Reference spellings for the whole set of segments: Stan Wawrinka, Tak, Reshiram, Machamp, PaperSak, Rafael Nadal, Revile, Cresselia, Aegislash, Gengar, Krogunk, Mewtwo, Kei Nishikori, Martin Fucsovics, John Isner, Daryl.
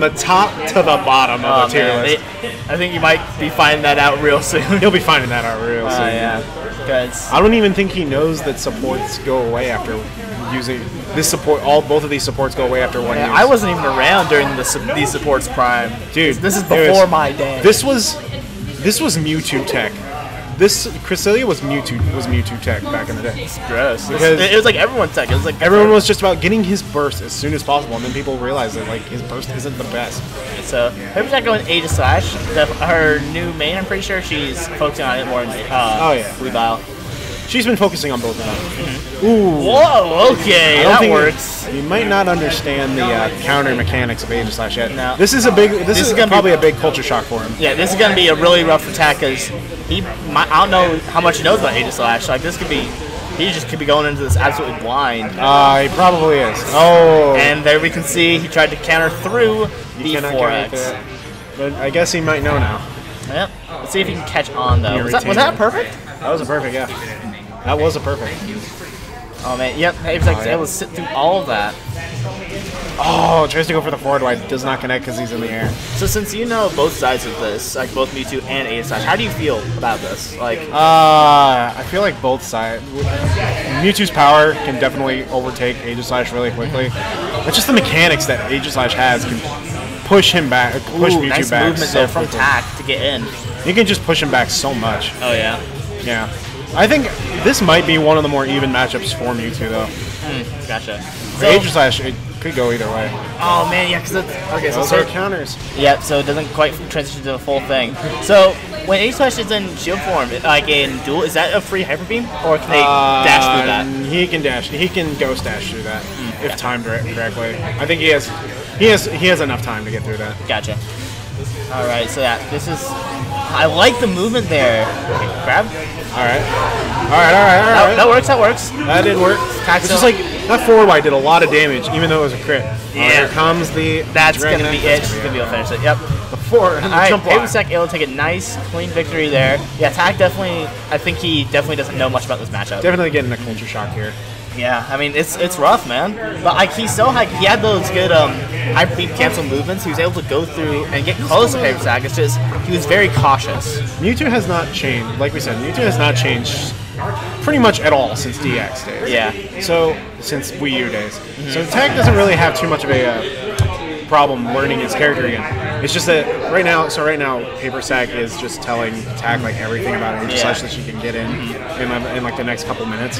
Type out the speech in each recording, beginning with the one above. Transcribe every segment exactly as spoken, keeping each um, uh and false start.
the top to the bottom oh, of the tier list. They, I think you might be finding that out real soon. You'll be finding that out real soon. Uh, yeah. Cause I don't even think he knows that supports go away after using this support. All both of these supports go away after one yeah, year. I wasn't even around during the su these supports prime, dude. This is before was, my day. This was this was Mewtwo tech. This Cresselia was Mewtwo was Mewtwo tech back in the day. It's gross. Because it was like everyone's tech. It was like everyone was just about getting his burst as soon as possible, and then people realized that like his burst isn't the best. So PaperSak going Aegislash. Her new main, I'm pretty sure she's focusing on it more. Than, uh, oh yeah, Revile. She's been focusing on both of them. Mm-hmm. Ooh. Whoa. Okay, that works. You, you might not understand the uh, counter mechanics of Aegislash yet. No. This is a big. This, this is, is gonna probably be, a big culture shock for him. Yeah, this is gonna be a really rough attack because he. My, I don't know how much he knows about Aegislash. Like this could be. He just could be going into this absolutely blind. Uh, he probably is. Oh. And there we can see he tried to counter through the four X. But I guess he might know now. Yep. Let's see if he can catch on though. Was that, was that perfect? That was a perfect. Yeah. That was a perfect. Oh man, yep, PaperSak was able to sit through all of that. Oh, tries to go for the forward wide, does not connect because he's in the air. So since you know both sides of this, like both Mewtwo and Aegislash, how do you feel about this? Like, uh, I feel like both sides. Mewtwo's power can definitely overtake Aegislash really quickly. It's just the mechanics that Aegislash has can push him back, push Ooh, Mewtwo nice back. Movement so there from Tak to get in. You can just push him back so much. Oh yeah. Yeah. I think this might be one of the more even matchups for Mewtwo, though. Mm, gotcha. So, Aegislash, it could go either way. Oh, man, yeah, because it's... Okay, so... Those are counters. Yeah, so it doesn't quite transition to the full thing. So, when Aegislash is in shield form, like in duel, is that a free hyper beam? Or can they uh, dash through that? He can dash. He can ghost dash through that, mm, if yeah. timed correctly. I think he has, he has... He has enough time to get through that. Gotcha. All right, so that... This is... I like the movement there. Okay, grab... All right, all right, all right, all right. That, that works. That works. That did work. It's just like that forward wide did a lot of damage, even though it was a crit. Yeah. Uh, here comes the. That's gonna be it. She's gonna be able to finish it. Yep. Before. All right. PaperSak able to take a nice, clean victory there. Yeah. Tak definitely. I think he definitely doesn't know much about this matchup. Definitely getting a culture shock here. Yeah. I mean, it's it's rough, man. But like he's so high. He had those good um high beam cancel movements. He was able to go through and get close to PaperSak. It's just he was very cautious. Mewtwo has not changed. Like we said, Mewtwo has not changed pretty much at all since D X days. Yeah. So, since Wii U days. Mm-hmm. So, Tak doesn't really have too much of a uh, problem learning his character again. It's just that right now, so right now, PaperSak is just telling Tak like everything about Aegislash yeah. that she can get in, in in like the next couple minutes.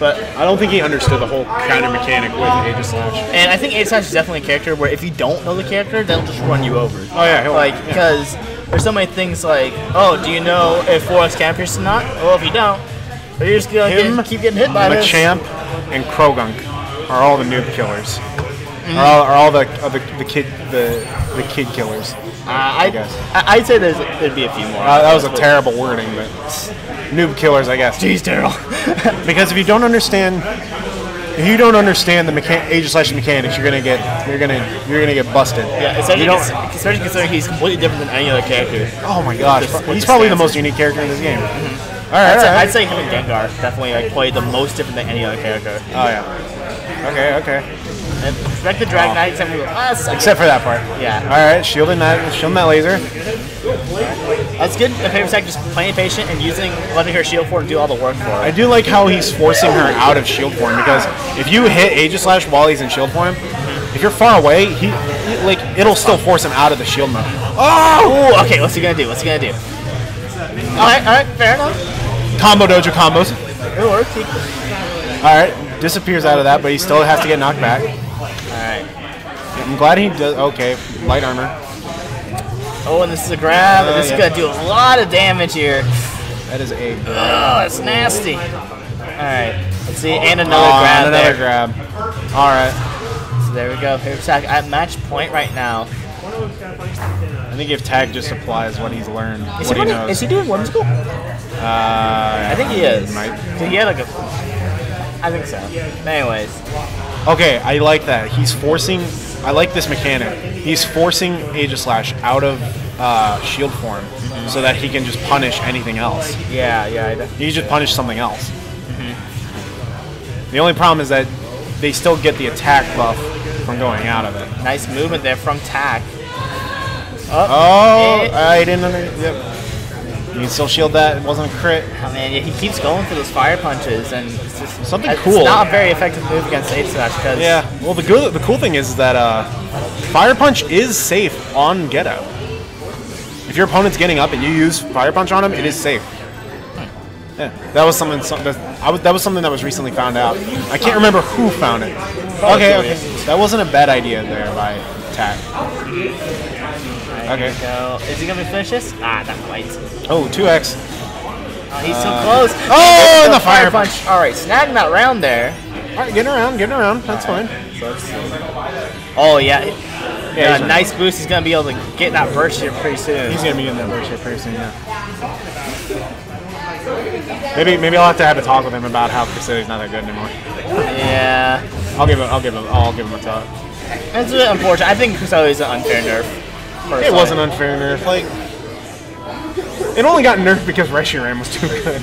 But I don't think he understood the whole counter mechanic with Aegislash. And I think Aegislash is definitely a character where if you don't know the character, they'll just run you over. Oh yeah, he'll, like because. Yeah. There's so many things like, oh, do you know if four X can pierce or not? Well, if you don't, you're just going to get, keep getting hit by this. Machamp and Krogunk are all the noob killers. Mm-hmm. Are all, are all the, uh, the the kid the the kid killers? Uh, I, I guess. I, I'd say there's there'd be a few more. Uh, that was a terrible wording, but noob killers, I guess. Jeez, Daryl. Because if you don't understand. If you don't understand the mechan Aegislash mechanics, you're gonna get you're gonna you're gonna get busted. Yeah, especially considering he's completely different than any other character. Oh my gosh, he's probably stances. the most unique character in this game. Mm-hmm. All right, I'd, all say, right. I'd say him and Gengar definitely like played the most different than any other character. Oh yeah. Okay, okay. And respect the Drag Knight, except, oh, except for that part. Yeah. All right, shielding that, shielding that laser. That's good. PaperSak just playing patient and using letting her shield form do all the work for her. I do like how he's forcing her out of shield form because if you hit Aegislash while he's in shield form, if you're far away, he like it'll still force him out of the shield mode. Oh! Ooh, okay, what's he gonna do? What's he gonna do? All right, all right, fair enough. Combo dojo combos. It works. All right, disappears out of that, but he still has to get knocked back. Alright. I'm glad he does. Okay, light armor. Oh, and this is a grab. Uh, this yeah. is gonna do a lot of damage here. That is a. Grab. Oh, that's nasty. Alright. Let's see. And another oh, grab. And another there. grab. Alright. So there we go. PaperSak at match point right now. I think if Tak just applies what he's learned, is what he, he knows. Is he doing whimsical? Uh, I think he is. Might. He had like a. I think so. Anyways. Okay, I like that. He's forcing. I like this mechanic. He's forcing Aegislash out of uh, shield form mm-hmm. so that he can just punish anything else. Yeah, yeah. I he just punished something else. Mm-hmm. The only problem is that they still get the attack buff from going out of it. Nice movement there from Tak. Up. Oh, it. I didn't understand. Yep. You can still shield that. It wasn't a crit. Oh, man, yeah, he keeps going for those fire punches, and it's just something it's cool. It's not a very effective move against Aegislash because yeah. Well, the good, the cool thing is that uh, fire punch is safe on get out. If your opponent's getting up and you use fire punch on him, it is safe. Yeah, that was something. That I was. That was something that was recently found out. I can't remember who found it. Okay, okay. That wasn't a bad idea there by Tak. Okay. Is he gonna finish this? Ah, not quite. Oh, two X. Oh, he's so uh, close. Oh, and the fire punch. punch. All right, snagging that round there. All right, getting around, getting around. That's fine. Oh yeah. Yeah. yeah nice boost. He's gonna be able to get that burst here pretty soon. He's gonna be in that burst here pretty soon. Yeah. Maybe maybe I'll have to have a talk with him about how Cresselia's not that good anymore. Yeah. I'll give him I'll give him I'll give him a talk. That's a bit unfortunate. I think Cresselia's an unfair nerf. It was an unfair nerf. Like it only got nerfed because Reshiram was too good.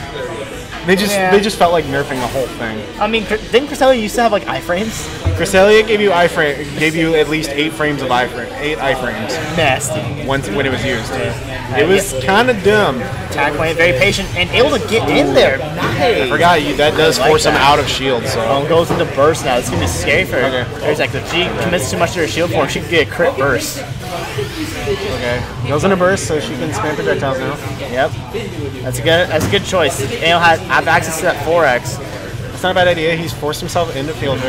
They just yeah. they just felt like nerfing the whole thing. I mean, didn't Cresselia used to have like iframes? Cresselia gave you iframe gave you at least eight frames of iframe eight iframes. Nasty. Once when it was used. It was kind of dumb. Tak went very patient and able to get in there. Nice. I forgot you. That does like force that. him out of shield. So well, goes into burst now. It's gonna be scary for her. Okay. There's like if she commits too much to her shield form, she can get a crit burst. Okay. Goes into burst, so she can spam projectiles now. Yep. That's a good. That's a good choice. Daniel has have access to that four X. It's not a bad idea. He's forced himself into field.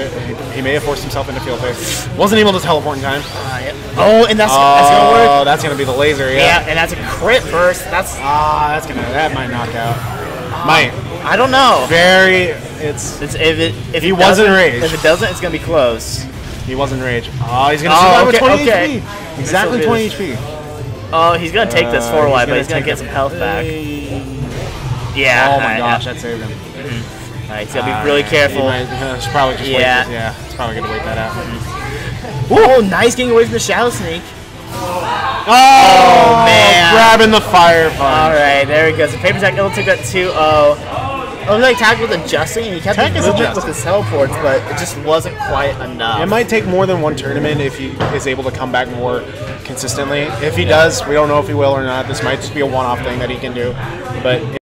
He may have forced himself into field base. Wasn't able to teleport in time. Uh, yep. Oh, and that's, oh, that's gonna work. Oh, that's gonna be the laser. Yeah. Yeah, and that's a crit burst. That's ah, that's gonna that might knock out. Uh, might. I don't know. Very. It's. It's if it if he wasn't enraged. If it doesn't, it's gonna be close. He wasn't enraged. Oh, he's gonna survive with twenty H P. Exactly twenty H P. Oh, he's gonna take this four wide, but he's gonna get some health back. Yeah. Oh my gosh, that saved him. Alright, so be really careful. Might, it's probably just yeah. Wait, yeah, it's probably gonna wait that out. Oh, nice getting away from the Shadow Sneak. Oh, oh man, grabbing the fire punch. Alright, there he goes. The PaperSak it'll took that two oh. It was like Tak was adjusting and he kept moving with his teleports, but it just wasn't quite enough. It might take more than one tournament if he is able to come back more consistently. If he yeah. does, we don't know if he will or not. This might just be a one-off thing that he can do, but.